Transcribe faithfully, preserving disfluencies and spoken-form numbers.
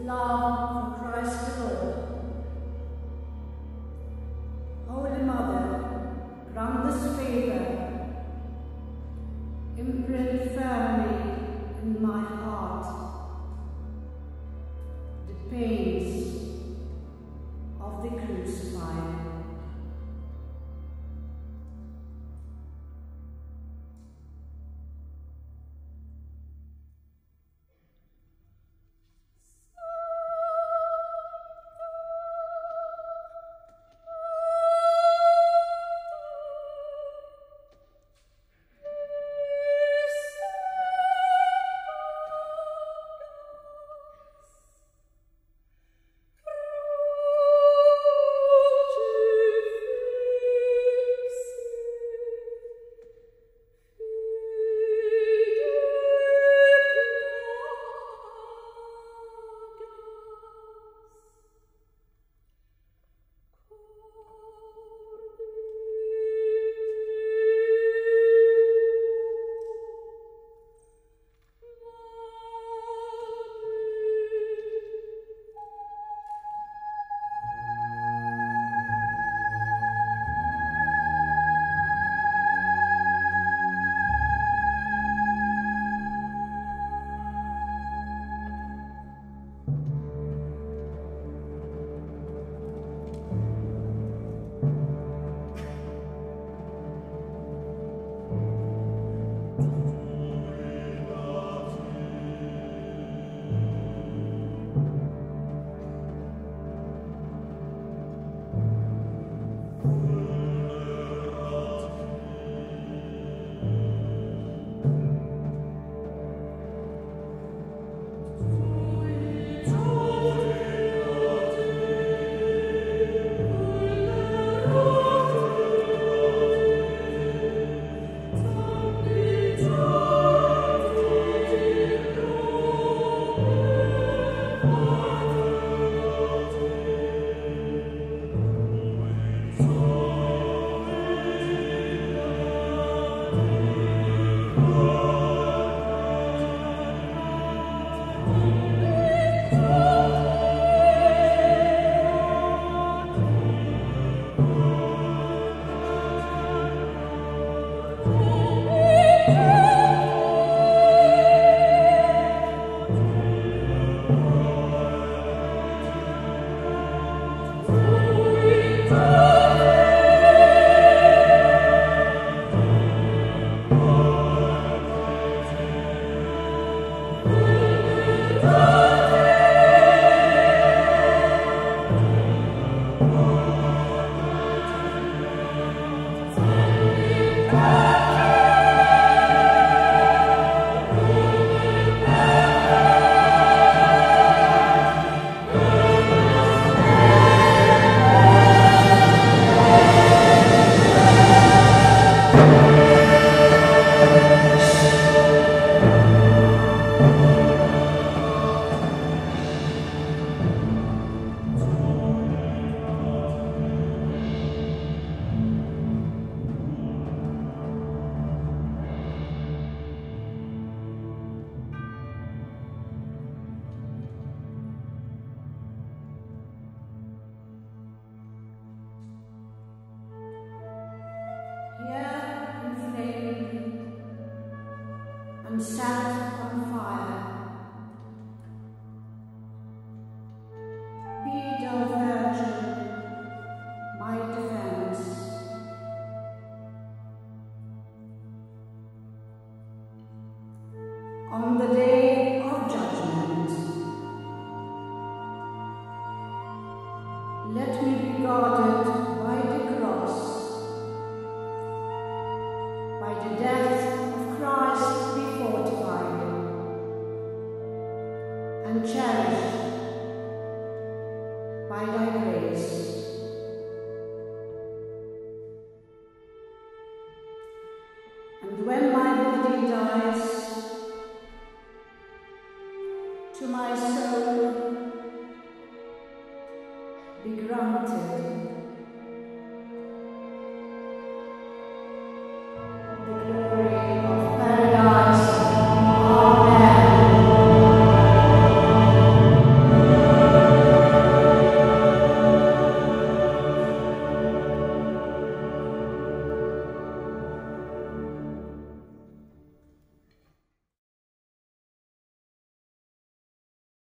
love for Christ the Lord. Holy Mother, grant this favour, imprint firmly in my heart the pains of the crucified. To my soul be granted